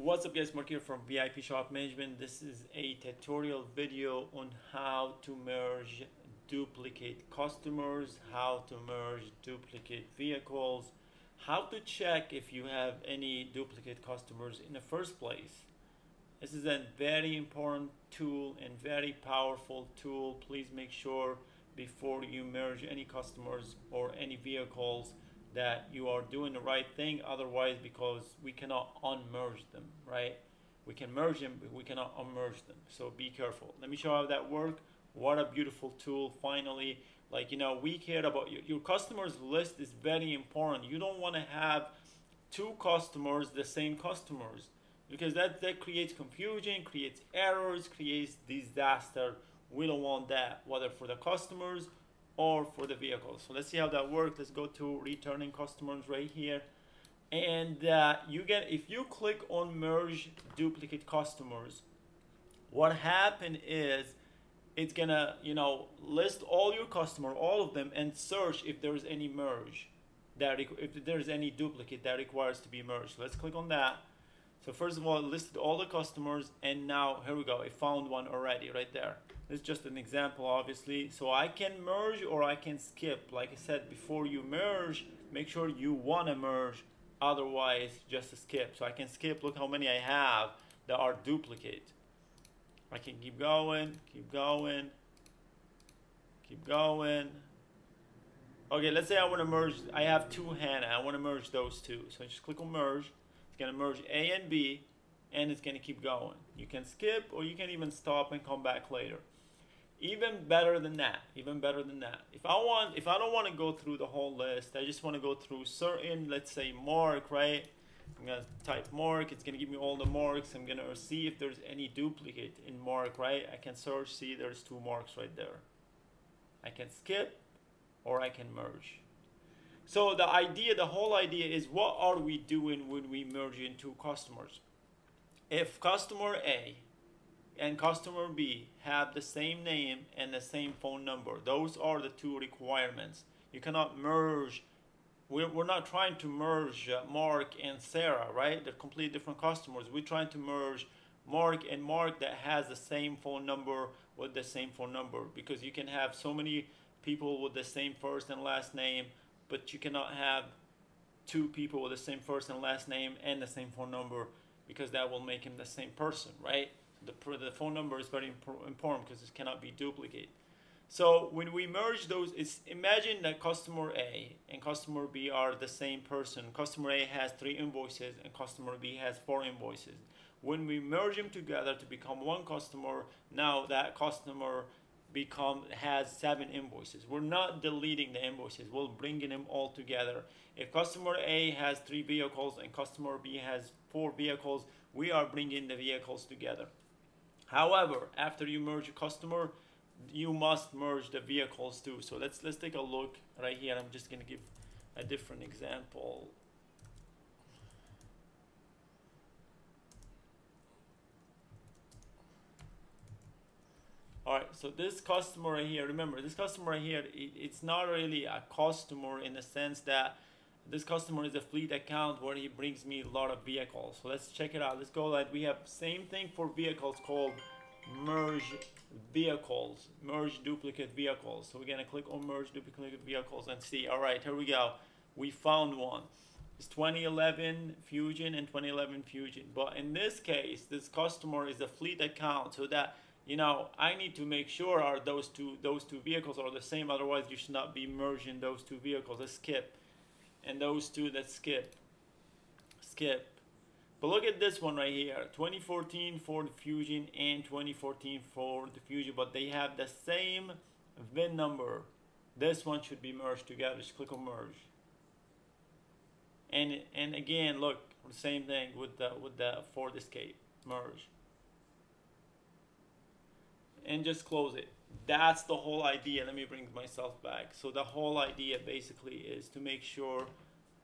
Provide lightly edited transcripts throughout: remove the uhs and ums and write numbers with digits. What's up guys, Mark here from VIP Shop Management. This is a tutorial video on how to merge duplicate customers, how to merge duplicate vehicles, how to check if you have any duplicate customers in the first place. This is a very important tool and very powerful tool. Please make sure before you merge any customers or any vehicles that you are doing the right thing, otherwise, because we cannot unmerge them, right? We can merge them, but we cannot unmerge them, so be careful. Let me show how that works. What a beautiful tool, finally. Like, you know, we care about your customers list is very important. You don't want to have two customers, the same customers, because that creates confusion, creates errors, creates disaster. We don't want that, whether for the customers or for the vehicles. So let's see how that works. Let's go to returning customers right here, and you get, if you click on merge duplicate customers, what happened is it's gonna, you know, list all your customer, all of them, and search if there's any merge that if there's any duplicate that requires to be merged. So let's click on that. So first of all, it listed all the customers, and now here we go, it found one already right there. It's just an example, obviously. So I can merge or I can skip. Like I said, before you merge, make sure you want to merge, otherwise just skip. So I can skip. Look how many I have that are duplicate. I can keep going, keep going, keep going. Okay, let's say I want to merge, I have two Hannah, I want to merge those two. So I just click on merge. It's going to merge A and B, and it's going to keep going. You can skip, or you can even stop and come back later. Even better than that, even better than that. If I don't want to go through the whole list, I just want to go through certain, let's say Mark, right? I'm going to type Mark. It's going to give me all the Marks. I'm going to see if there's any duplicate in Mark, right? I can search, see there's two Marks right there. I can skip or I can merge. So the idea, the whole idea is, what are we doing when we merge into customers? If customer A and customer B have the same name and the same phone number, those are the two requirements. You cannot merge. We're not trying to merge Mark and Sarah, right? They're completely different customers. We're trying to merge Mark and Mark that has the same phone number with the same phone number, because you can have so many people with the same first and last name, but you cannot have two people with the same first and last name and the same phone number, because that will make him the same person, right? The phone number is very important because it cannot be duplicated. So when we merge those, imagine that customer A and customer B are the same person. Customer A has 3 invoices and customer B has 4 invoices. When we merge them together to become one customer, now that customer has 7 invoices. We're not deleting the invoices, we're bringing them all together. If customer A has 3 vehicles and customer B has 4 vehicles, we are bringing the vehicles together. However, after you merge a customer, you must merge the vehicles too. So let's take a look right here. I'm just going to give a different example. All right, so this customer right here, remember, this customer right here, it's not really a customer in the sense that this customer is a fleet account where he brings me a lot of vehicles. So let's check it out. Let's go that we have same thing for vehicles called merge vehicles, merge duplicate vehicles. So we're going to click on merge duplicate vehicles and see. All right, here we go. We found one. It's 2011 Fusion and 2011 Fusion. But in this case, this customer is a fleet account, so that, you know, I need to make sure are those two vehicles are the same. Otherwise, you should not be merging those two vehicles. Let's skip. And those two that skip, skip. But look at this one right here, 2014 Ford Fusion and 2014 Ford Fusion, but they have the same VIN number. This one should be merged together. Just click on merge. And again, look, same thing with the Ford Escape, merge. And just close it. That's the whole idea. Let me bring myself back. So the whole idea basically is to make sure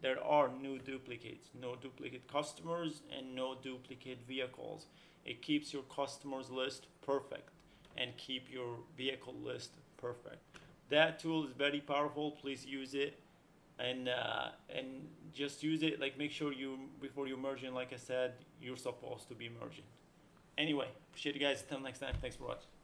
there are no duplicates, no duplicate customers, and no duplicate vehicles. It keeps your customers list perfect and keep your vehicle list perfect. That tool is very powerful. Please use it. and just use it. Like, make sure you, before you merge in, like I said, you're supposed to be merging. Anyway, appreciate you guys. Till next time, thanks for watching.